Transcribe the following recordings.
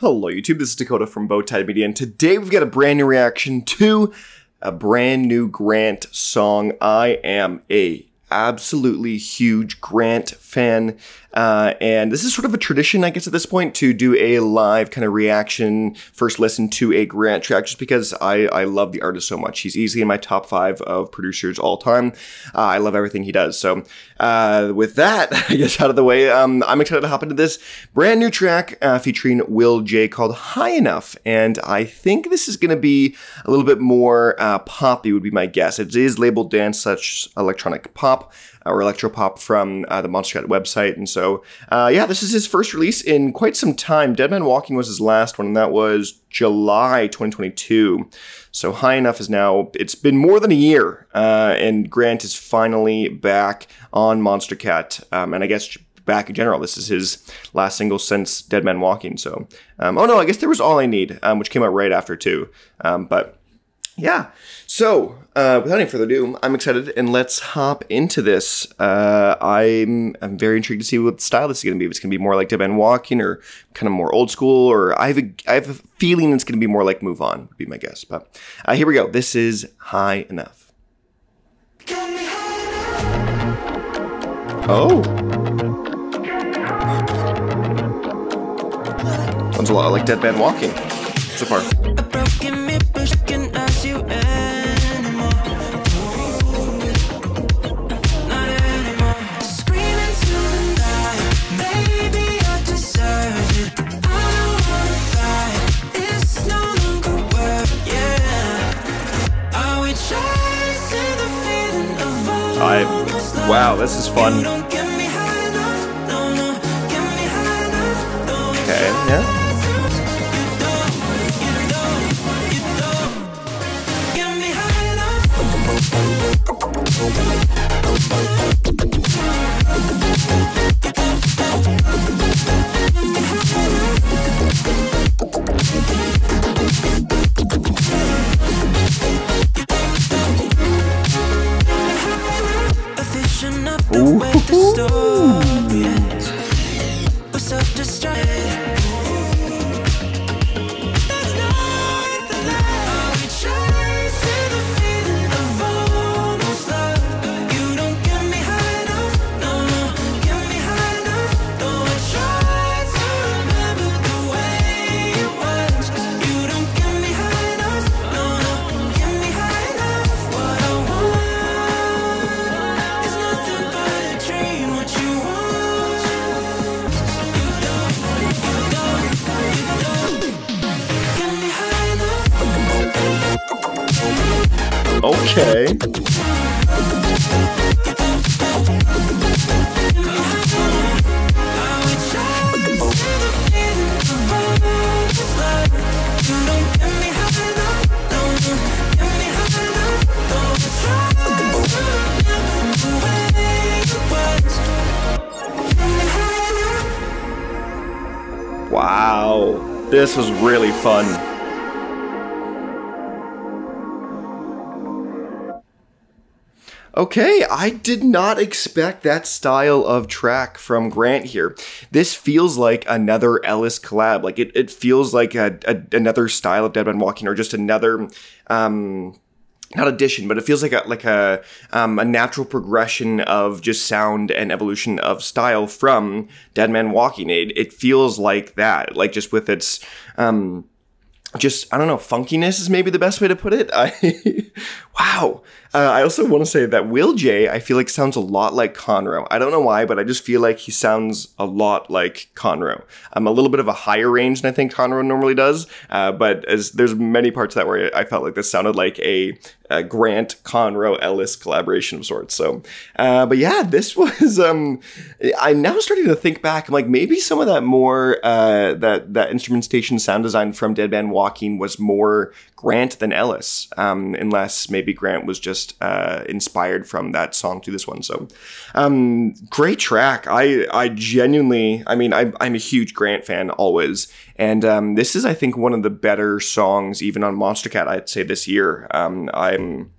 Hello YouTube, this is Dakota from Bowtied Media, and today we've got a brand new reaction to a brand new Grant song. I am a absolutely huge Grant fan, and this is sort of a tradition, I guess, at this point, to do a live kind of reaction, first listen to a Grant track, just because I love the artist so much. He's easily in my top 5 of producers all time. I love everything he does. So with that, I guess, out of the way, I'm excited to hop into this brand new track featuring Will Jay called High Enough, and I think this is going to be a little bit more poppy would be my guess. It is labeled dance/electronic pop or electropop from the Monstercat website, and so yeah, this is his first release in quite some time. Dead Man Walking was his last one, and that was July 2022. So High Enough is now, it's been more than a year, and Grant is finally back on Monstercat, and I guess back in general. This is his last single since Dead Man Walking. So oh no, I guess there was All I Need, which came out right after too, but yeah, so without any further ado, I'm excited, and let's hop into this. I'm very intrigued to see what style this is going to be. If it's going to be more like Dead Man Walking, or kind of more old school, or I have a feeling it's going to be more like Move On, would be my guess. But here we go. This is High Enough. Oh. Sounds a lot like Dead Man Walking so far. Wow, this is fun. Okay, Okay. Wow, this was really fun. Okay, I did not expect that style of track from Grant here. This feels like another Ellis collab. Like it feels like another style of Dead Man Walking, or just another not addition, but it feels like a natural progression of just sound and evolution of style from Dead Man Walking. It feels like that, like just with its just, I don't know, funkiness is maybe the best way to put it. Wow. I also want to say that Will Jay, I feel like, sounds a lot like Conroe. I don't know why, but I just feel like he sounds a lot like Conroe. I'm a little bit of a higher range than I think Conroe normally does, but there's many parts of that where I felt like this sounded like a Grant Conroe Ellis collaboration of sorts. So, but yeah, this was. I'm now starting to think back. I'm like, maybe some of that more that instrumentation sound design from Dead Man Walking was more Grant than Ellis, unless maybe Grant was just inspired from that song to this one. So great track. I genuinely, I mean, I'm a huge Grant fan always, and this is, I think, one of the better songs even on Monstercat, I'd say, this year. I'm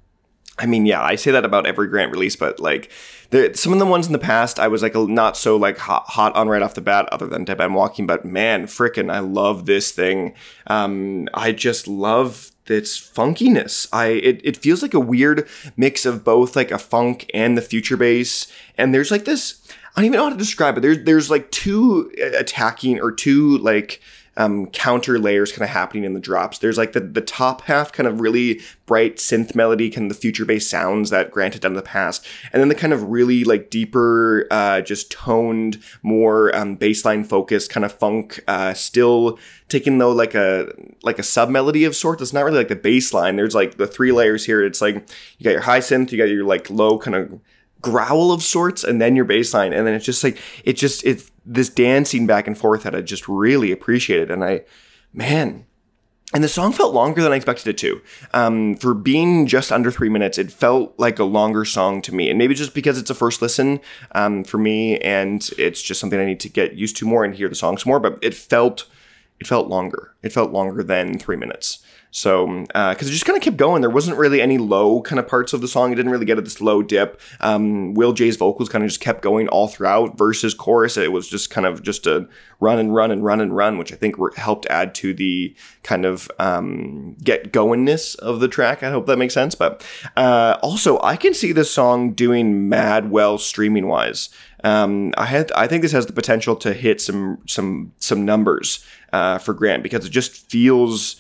I mean, yeah, I say that about every Grant release, but like some of the ones in the past, I was like not so like hot on right off the bat, other than Dead Man Walking. But man, frickin', I love this thing. I just love its funkiness. It feels like a weird mix of both like a funk and the future bass. And there's like this, I don't even know how to describe it. There's like two attacking or two like counter layers kind of happening in the drops. There's like the top half kind of really bright synth melody, kind of the future bass sounds that Grant had done in the past, and then the kind of really like deeper, just toned, more bassline focused kind of funk, still taking though like a sub melody of sorts. It's not really like the bassline. There's like the three layers here. It's like you got your high synth, you got your like low kind of growl of sorts, and then your bass line, and then it's just like it's this dancing back and forth that I just really appreciated. And the song felt longer than I expected it to. For being just under 3 minutes, it felt like a longer song to me, and maybe just because it's a first listen for me, and it's just something I need to get used to more and hear the songs more. But it felt longer. It felt longer than 3 minutes. So, because it just kind of kept going. There wasn't really any low kind of parts of the song. It didn't really get at this low dip. Will Jay's vocals kind of just kept going all throughout. Verses, chorus, it was just kind of just a run and run and run and run, which I think helped add to the kind of get-goingness of the track. I hope that makes sense. But also, I can see this song doing mad well streaming-wise. I think this has the potential to hit some numbers for Grant, because it just feels...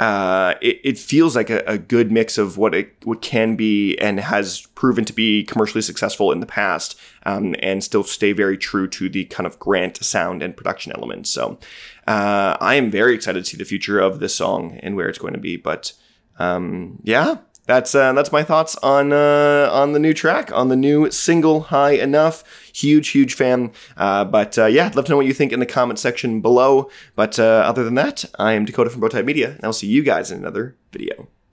it feels like a good mix of what can be and has proven to be commercially successful in the past, and still stay very true to the kind of Grant sound and production elements. So I am very excited to see the future of this song and where it's going to be. But yeah, that's my thoughts on the new track, on the new single, High Enough. Huge fan. But yeah, I'd love to know what you think in the comment section below. But other than that, I am Dakota from Bowtied Media, and I'll see you guys in another video.